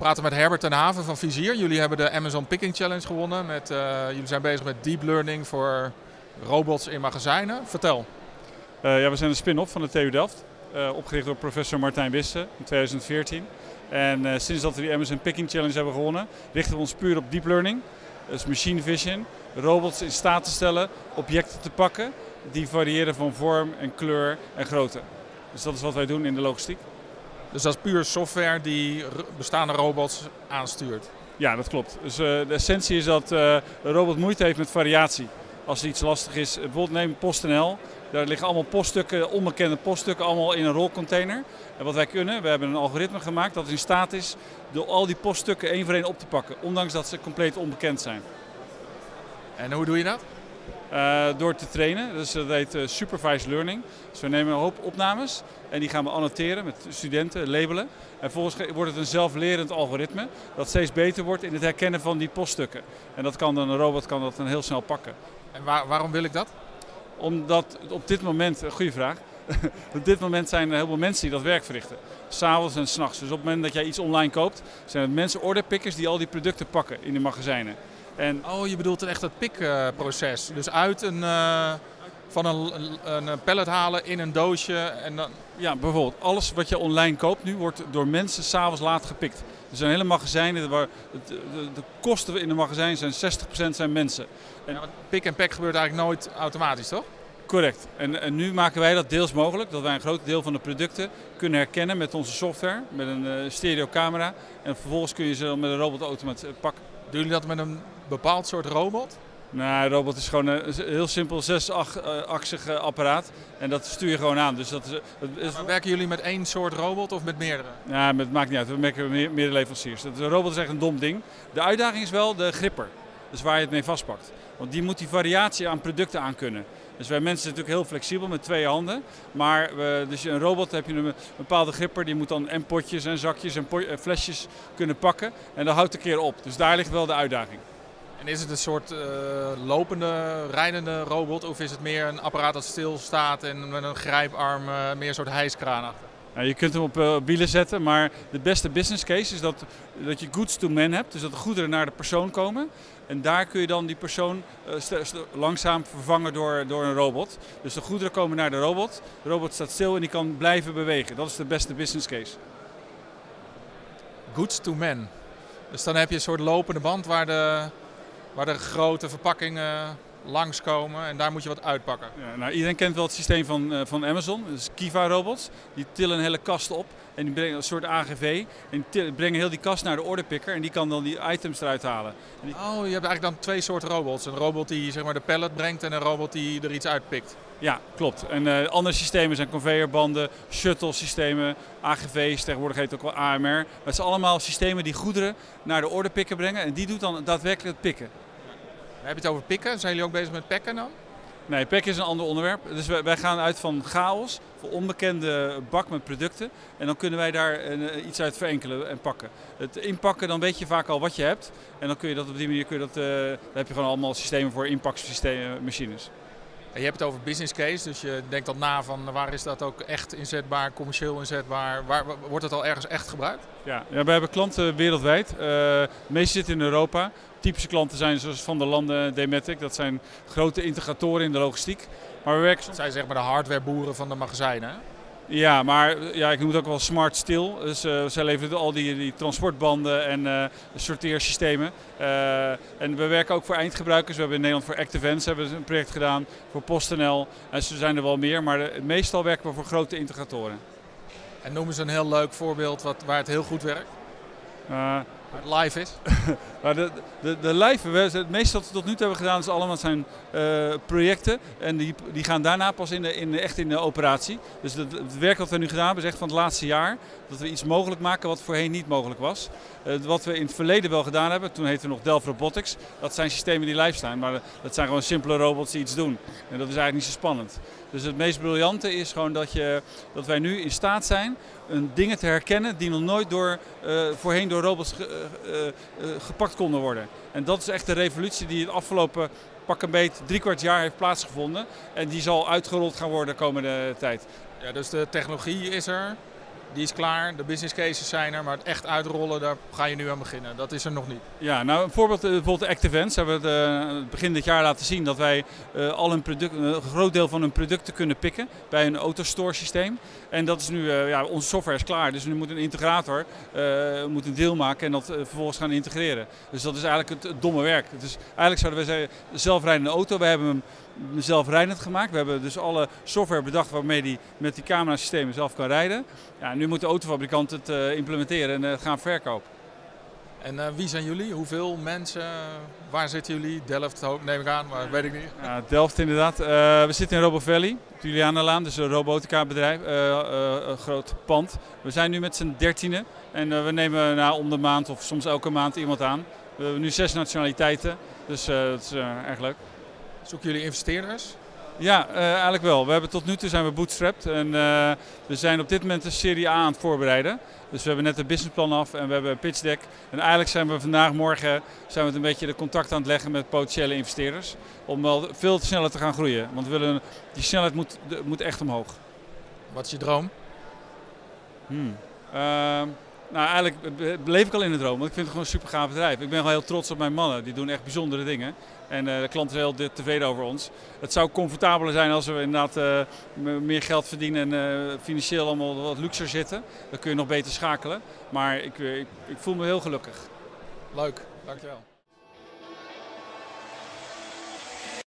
praten met Herbert ten Have van Fizyr. Jullie hebben de Amazon Picking Challenge gewonnen. Jullie zijn bezig met deep learning voor robots in magazijnen. Vertel. Ja, we zijn een spin-off van de TU Delft. Opgericht door professor Martijn Wisse in 2014. En sinds dat we die Amazon Picking Challenge hebben gewonnen, richten we ons puur op deep learning. Dus machine vision, robots in staat te stellen, objecten te pakken die variëren van vorm en kleur en grootte. Dus dat is wat wij doen in de logistiek. Dus dat is puur software die bestaande robots aanstuurt? Ja, dat klopt. Dus de essentie is dat de robot moeite heeft met variatie. Als er iets lastig is, bijvoorbeeld neem PostNL. Daar liggen allemaal poststukken, onbekende poststukken, allemaal in een rolcontainer. En wat wij kunnen, we hebben een algoritme gemaakt dat in staat is door al die poststukken één voor één op te pakken. Ondanks dat ze compleet onbekend zijn. En hoe doe je dat? Door te trainen, dus dat heet supervised learning. Dus we nemen een hoop opnames en die gaan we annoteren met studenten, labelen. En vervolgens wordt het een zelflerend algoritme dat steeds beter wordt in het herkennen van die poststukken. En dat kan dan, een robot kan dat dan heel snel pakken. En waarom wil ik dat? Omdat op dit moment, goede vraag, op dit moment zijn er heel veel mensen die dat werk verrichten. 'S avonds en 's nachts. Dus op het moment dat jij iets online koopt, zijn het mensen, orderpickers, die al die producten pakken in de magazijnen. En oh, je bedoelt echt het pikproces. Dus uit van een pallet halen in een doosje. En dan... Ja, bijvoorbeeld alles wat je online koopt nu wordt door mensen 's avonds laat gepikt. Er zijn hele magazijnen waar de kosten in de magazijn zijn 60% zijn mensen. En ja, pik en pack gebeurt eigenlijk nooit automatisch, toch? Correct. En nu maken wij dat deels mogelijk, dat wij een groot deel van de producten kunnen herkennen met onze software, met een stereocamera. En vervolgens kun je ze met een robot pakken. Doen jullie dat met een bepaald soort robot? Nou, een robot is gewoon een heel simpel 6-axig apparaat en dat stuur je gewoon aan. Dus maar werken jullie met één soort robot of met meerdere? Nou, het maakt niet uit. We werken met meerdere leveranciers. Een robot is echt een dom ding. De uitdaging is wel de gripper, dus waar je het mee vastpakt. Want die moet die variatie aan producten aankunnen. Dus wij mensen zijn natuurlijk heel flexibel met twee handen. Maar dus een robot heb je een bepaalde gripper. Die moet dan en potjes en zakjes en flesjes kunnen pakken. En dat houdt een keer op. Dus daar ligt wel de uitdaging. En is het een soort lopende, rijdende robot? Of is het meer een apparaat dat stilstaat en met een grijparm meer een soort hijskraan achter? Nou, je kunt hem op wielen zetten, maar de beste business case is dat je goods to man hebt. Dus dat de goederen naar de persoon komen. En daar kun je dan die persoon langzaam vervangen door een robot. Dus de goederen komen naar de robot staat stil en die kan blijven bewegen. Dat is de beste business case. Goods to man. Dus dan heb je een soort lopende band waar de grote verpakkingen langskomen en daar moet je wat uitpakken. Ja, nou, iedereen kent wel het systeem van Amazon, dus Kiva robots. Die tillen een hele kast op en die brengen een soort AGV en die brengen heel die kast naar de orderpicker en die kan dan die items eruit halen. Oh, je hebt eigenlijk dan twee soorten robots. Een robot die zeg maar de pallet brengt en een robot die er iets uitpikt. Ja, klopt. En andere systemen zijn conveyorbanden, shuttle systemen, AGV's, tegenwoordig heet het ook wel AMR. Maar het zijn allemaal systemen die goederen naar de orderpicker brengen en die doet dan daadwerkelijk het pikken. We hebben het over pikken. Zijn jullie ook bezig met packen dan? Nee, packen is een ander onderwerp. Dus wij gaan uit van chaos, van onbekende bak met producten. En dan kunnen wij daar iets uit verenkelen en pakken. Het inpakken, dan weet je vaak al wat je hebt. En dan kun je dat op die manier, daar heb je gewoon allemaal systemen voor, inpaksystemen, machines. Je hebt het over business case, dus je denkt dan na van waar is dat ook echt inzetbaar, commercieel inzetbaar, wordt het al ergens echt gebruikt? Ja, we hebben klanten wereldwijd, de meeste zitten in Europa. Typische klanten zijn zoals Van der Landen, Dematic, dat zijn grote integratoren in de logistiek. Maar we werken... Dat zijn zeg maar de hardwareboeren van de magazijnen, hè? Ja, maar ja, ik noem het ook wel smart steel. Dus zij leveren al die transportbanden en sorteersystemen. En we werken ook voor eindgebruikers. We hebben in Nederland voor Active Events een project gedaan, voor PostNL. En zo zijn er wel meer, maar meestal werken we voor grote integratoren. En noem eens een heel leuk voorbeeld waar het heel goed werkt. Waar live is? de live, het meeste wat we tot nu toe hebben gedaan is allemaal zijn projecten en die gaan daarna pas echt in de operatie. Dus het werk wat we nu gedaan hebben is echt van het laatste jaar dat we iets mogelijk maken wat voorheen niet mogelijk was. Wat we in het verleden wel gedaan hebben, toen heette we nog Delft Robotics, dat zijn systemen die live staan, maar dat zijn gewoon simpele robots die iets doen en dat is eigenlijk niet zo spannend. Dus het meest briljante is gewoon dat wij nu in staat zijn dingen te herkennen die nog nooit voorheen door robots gepakt konden worden. En dat is echt de revolutie die het afgelopen pak een beet 3/4 jaar heeft plaatsgevonden. En die zal uitgerold gaan worden de komende tijd. Ja, dus de technologie is er, Die is klaar, de business cases zijn er, maar het echt uitrollen, daar ga je nu aan beginnen. Dat is er nog niet. Ja, nou een voorbeeld, bijvoorbeeld de Active Events. Hebben we het begin dit jaar laten zien dat wij al een groot deel van hun producten kunnen picken bij een autostore systeem. En dat is nu, ja, onze software is klaar, dus nu moet een integrator moet een deel maken en dat vervolgens gaan integreren. Dus dat is eigenlijk het domme werk. Dus eigenlijk zouden wij zeggen, zelfrijdende auto, we hebben hem zelfrijdend gemaakt. We hebben dus alle software bedacht waarmee die met die camerasystemen zelf kan rijden. Ja, nu moet de autofabrikant het implementeren en gaan verkopen. En wie zijn jullie? Hoeveel mensen? Waar zitten jullie? Delft neem ik aan, maar weet ik niet. Ja, Delft inderdaad. We zitten in Robo Valley, Julianalaan, dus een robotica bedrijf, een groot pand. We zijn nu met z'n 13e en we nemen om de maand of soms elke maand iemand aan. We hebben nu 6 nationaliteiten, dus dat is erg leuk. Zoeken jullie investeerders? Ja, eigenlijk wel. We hebben tot nu toe zijn we bootstrapped en we zijn op dit moment de serie A aan het voorbereiden. Dus we hebben net een businessplan af en we hebben een pitch deck. En eigenlijk zijn we vandaag, morgen, zijn we een beetje de contact aan het leggen met potentiële investeerders. Om wel veel te sneller te gaan groeien, want we willen, die snelheid moet echt omhoog. Wat is je droom? Nou, eigenlijk leef ik al in de droom, want ik vind het gewoon een super gaaf bedrijf. Ik ben gewoon heel trots op mijn mannen, die doen echt bijzondere dingen. En de klant is heel tevreden over ons. Het zou comfortabeler zijn als we inderdaad meer geld verdienen en financieel allemaal wat luxer zitten. Dan kun je nog beter schakelen. Maar ik voel me heel gelukkig. Leuk, dankjewel.